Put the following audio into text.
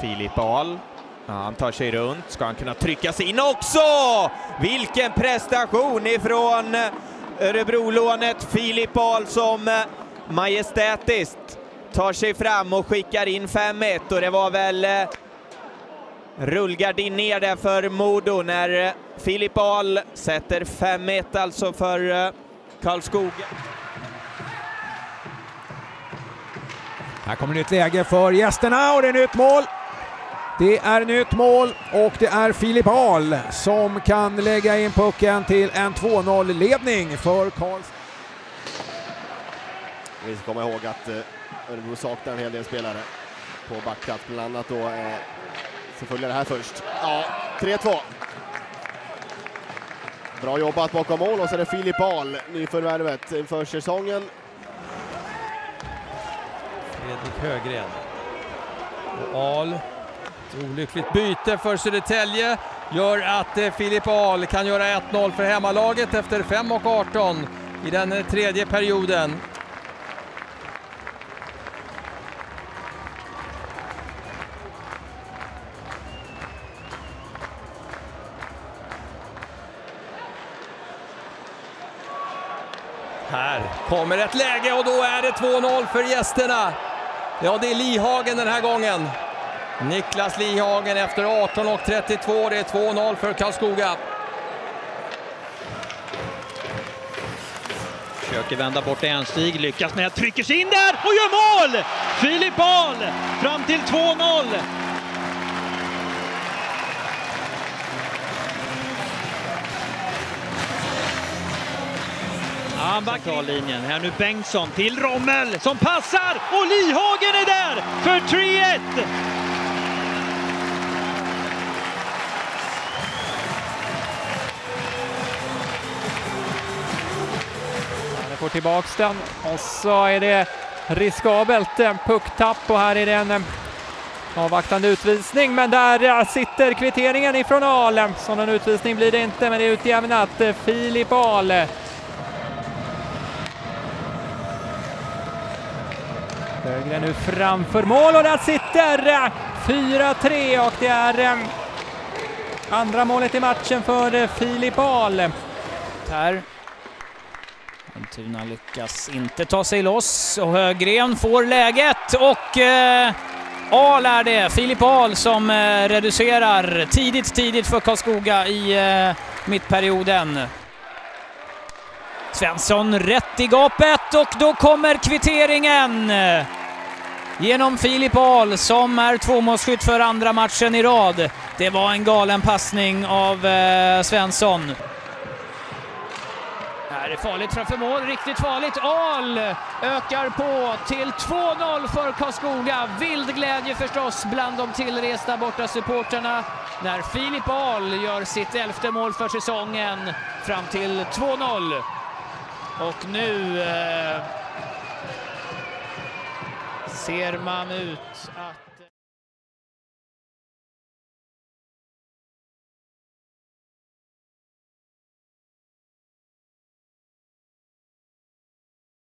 Filip Ahl. Ja, han tar sig runt. Ska han kunna trycka sig in också? Vilken prestation ifrån Örebrolånet. Filip Ahl som majestätiskt tar sig fram och skickar in 5-1. Och det var väl rullgardin ner där för Modo när Filip Ahl sätter 5-1 alltså för Karlskoga. Här kommer nytt läge för gästerna och det är nytt mål. Det är nytt mål och det är Filip Ahl som kan lägga in pucken till en 2-0-ledning för Karlskoga. Vi ska komma ihåg att Örebro saknar en hel del spelare på backplats, bland annat då så följer det här först. Ja, 3-2. Bra jobbat bakom mål och så är det Filip Ahl, nyförvärvet inför säsongen. Fredrik Högren. Och Ahl. Ett olyckligt byte för Södertälje gör att Filip Ahl kan göra 1-0 för hemmalaget efter 5:18 i den tredje perioden. Här kommer ett läge och då är det 2-0 för gästerna. Ja, det är Lihagen den här gången. Niklas Lihagen efter 18:32. Det är 2-0 för Karlskoga. Försöker vända bort en stig. Lyckas med att trycka sig in där och gör mål! Filip Ahl fram till 2-0. Han backar linjen. Här nu Bengtsson till Rommel som passar och Lihagen är där för 3-1. Han får tillbaks den och så är det riskabelt, en pucktapp och här är det en avvaktande utvisning, men där sitter kvitteringen ifrån Ahl. Så någon utvisning blir det inte, men det är utjämnat. Filip Ahl. Högre nu framför mål och där sitter 4-3 och det är andra målet i matchen för Filip Ahl. Här. Antuna lyckas inte ta sig loss och Högren får läget och Ahl är det. Filip Ahl som reducerar tidigt för Karlskoga i mittperioden. Svensson rätt i gapet och då kommer kvitteringen genom Filip Ahl som är tvåmålsskytt för andra matchen i rad. Det var en galen passning av Svensson. Här är farligt framför mål, riktigt farligt. Ahl ökar på till 2-0 för Karlskoga. Vild glädje förstås bland de tillresta borta supporterna när Filip Ahl gör sitt 11:e mål för säsongen fram till 2-0. Och nu ser man ut att...